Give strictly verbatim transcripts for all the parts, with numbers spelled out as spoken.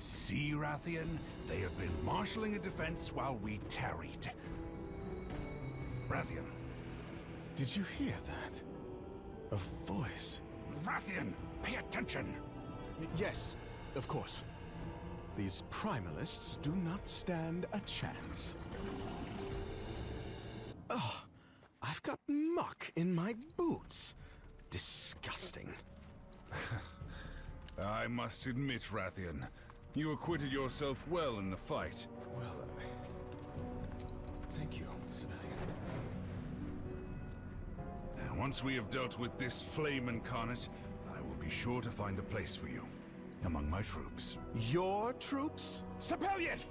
See, Wrathion? They have been marshalling a defense while we tarried. Wrathion. Did you hear that? A voice. Wrathion, pay attention! Yes, of course. These primalists do not stand a chance. Ugh! I've got muck in my boots. Disgusting. I must admit, Wrathion, you acquitted yourself well in the fight. Well, I... thank you, Sabellian. Once we have dealt with this flame incarnate, I will be sure to find a place for you. Among my troops. Your troops? Sipelian!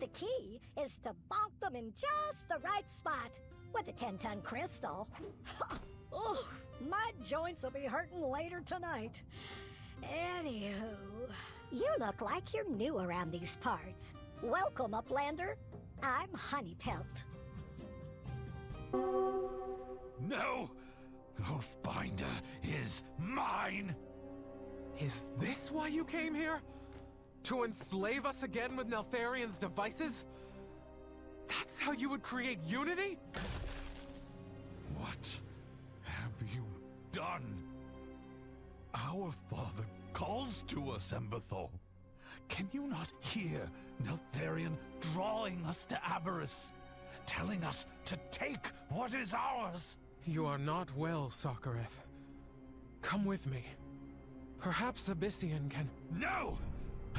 The key is to bonk them in just the right spot with a ten-ton crystal. Oh, my joints will be hurting later tonight. Anywho, you look like you're new around these parts. Welcome, Uplander. I'm Honeypelt. No! Oathbinder is mine! Is this why you came here? To enslave us again with Neltharion's devices? That's how you would create unity? What have you done? Our father calls to us, Emberthor. Can you not hear Neltharion drawing us to Aberrus? Telling us to take what is ours? You are not well, Sarkareth. Come with me. Perhaps Ebyssian can... No!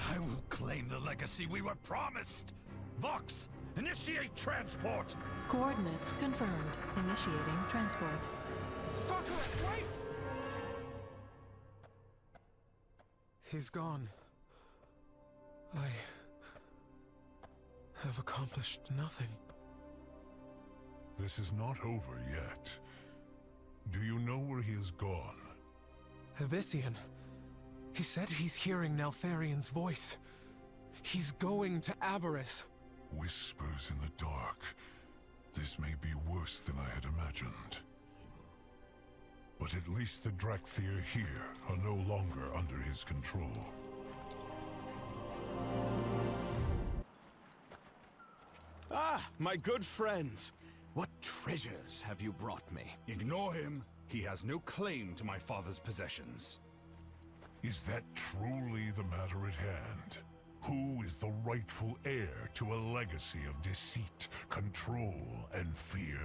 I will claim the legacy we were promised! Vox, initiate transport! Coordinates confirmed. Initiating transport. Sarkareth, wait! He's gone. I... have accomplished nothing. This is not over yet. Do you know where he has gone? Ebyssian. He said he's hearing Neltharion's voice. He's going to Aberrus. Whispers in the dark. This may be worse than I had imagined. But at least the Dracthyr here are no longer under his control. Ah, my good friends. What treasures have you brought me? Ignore him. He has no claim to my father's possessions. Is that truly the matter at hand? Who is the rightful heir to a legacy of deceit, control, and fear?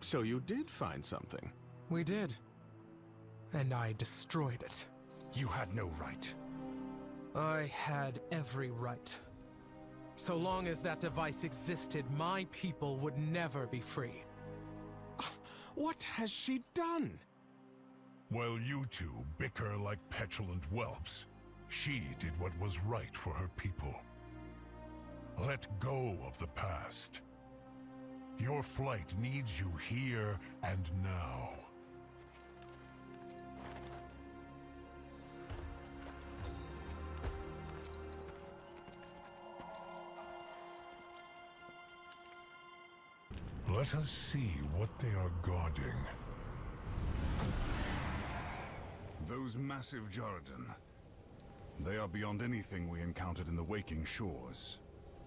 So you did find something. We did. And I destroyed it. You had no right. I had every right. So long as that device existed, my people would never be free. What has she done? While you two bicker like petulant whelps, she did what was right for her people. Let go of the past. Your flight needs you here and now. Let us see what they are guarding. Those massive Djaradin. They are beyond anything we encountered in the Waking Shores.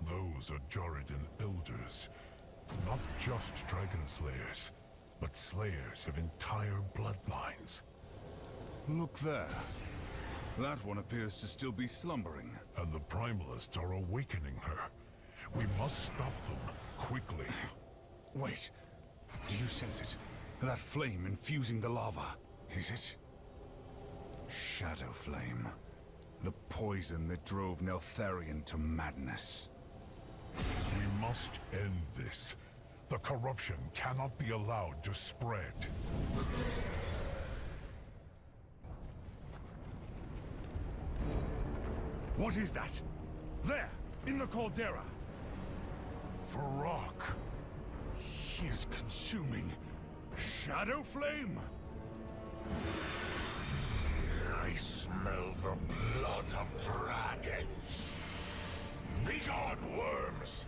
Those are Djaradin elders. Not just dragon slayers, but slayers of entire bloodlines. Look there. That one appears to still be slumbering. And the Primalists are awakening her. We must stop them quickly. Wait. Do you sense it? That flame infusing the lava. Is it? Shadow Flame. The poison that drove Neltharion to madness. We must end this. The corruption cannot be allowed to spread. What is that? There, in the caldera! Farok! He is consuming Shadow Flame! I smell the blood of dragons! Begone, worms!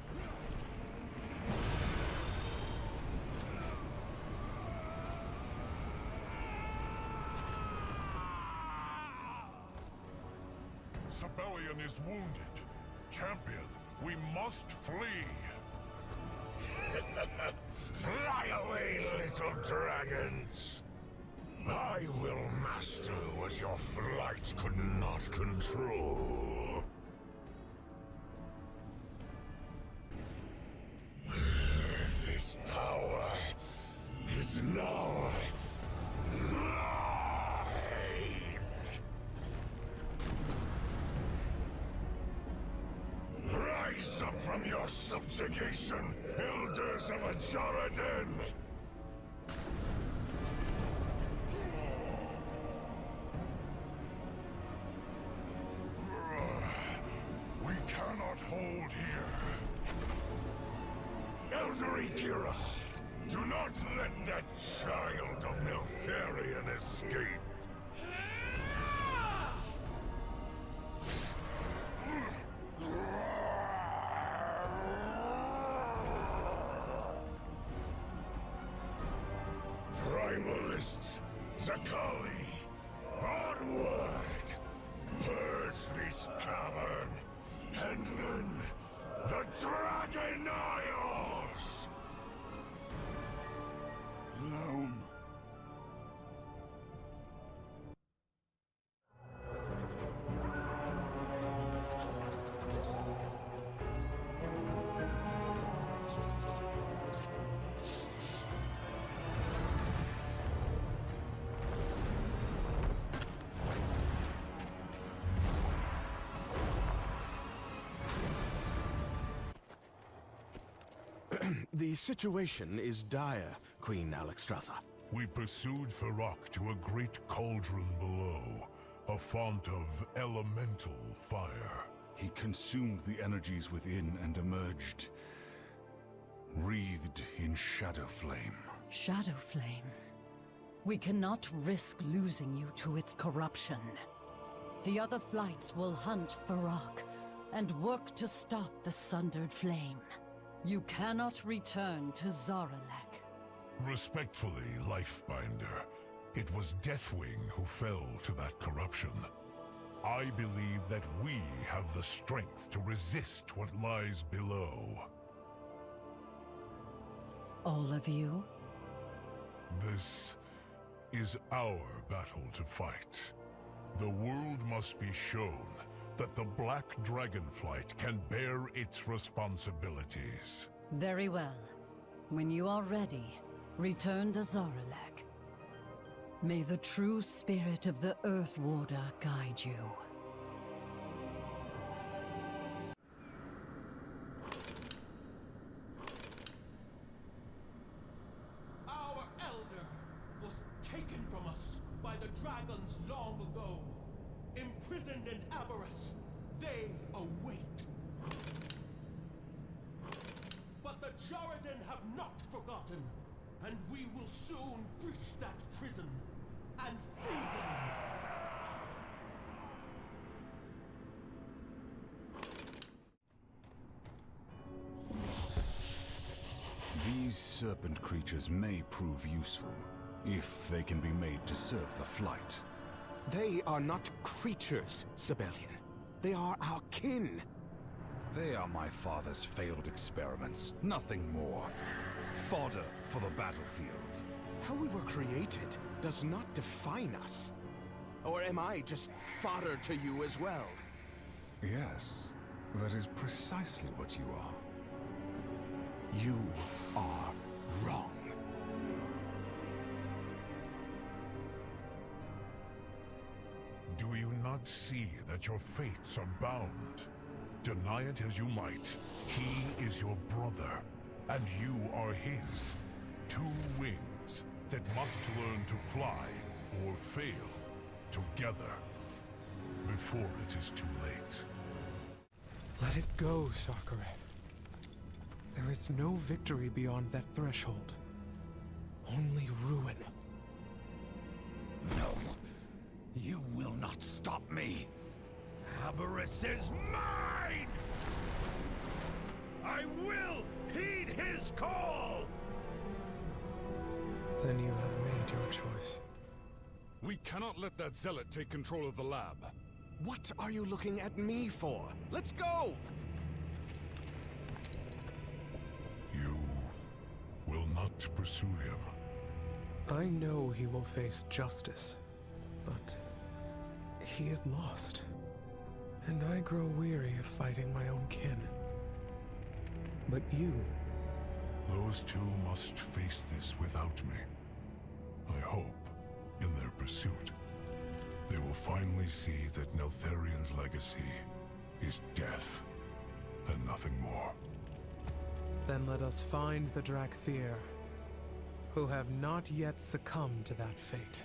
Sabellian is wounded. Champion, we must flee! Fly away, little dragons! I will master what your flight could not control. This power is now mine! Rise up from your subjugation, elders of Ajardin! Hold here. Elder Kira, do not let that child of Neltharion escape. Primalists, Zakali, onward! Purge this cavern! And then, the Dragon Isles! Loam. The situation is dire, Queen Alexstrasza. We pursued Fyrakk to a great cauldron below, a font of elemental fire. He consumed the energies within and emerged, wreathed in Shadow Flame. Shadow Flame? We cannot risk losing you to its corruption. The other flights will hunt Fyrakk and work to stop the sundered flame. You cannot return to Zaralek. Respectfully, Lifebinder, it was Deathwing who fell to that corruption. I believe that we have the strength to resist what lies below. All of you? This is our battle to fight. The world must be shown that the Black Dragonflight can bear its responsibilities. Very well. When you are ready, return to Zaralek. May the true spirit of the Earthwarder guide you. Our elder was taken from us by the dragons long ago. Imprisoned in Aberrus, they await. But the Djaradin have not forgotten, and we will soon breach that prison and free them. These serpent creatures may prove useful if they can be made to serve the flight. They are not creatures, Sibelian. They are our kin. They are my father's failed experiments, nothing more. Fodder for the battlefield. How we were created does not define us. Or am I just fodder to you as well? Yes, that is precisely what you are. You are wrong. Do you not see that your fates are bound? Deny it as you might, he is your brother, and you are his. Two wings that must learn to fly or fail together before it is too late. Let it go, Sarkareth. There is no victory beyond that threshold. Only ruin. No. You will not stop me. Abaris is mine! I will heed his call! Then you have made your choice. We cannot let that zealot take control of the lab. What are you looking at me for? Let's go! You will not pursue him. I know he will face justice, but he is lost. And I grow weary of fighting my own kin. But you... Those two must face this without me. I hope, in their pursuit, they will finally see that Neltharion's legacy is death, and nothing more. Then let us find the Dracthyr, who have not yet succumbed to that fate.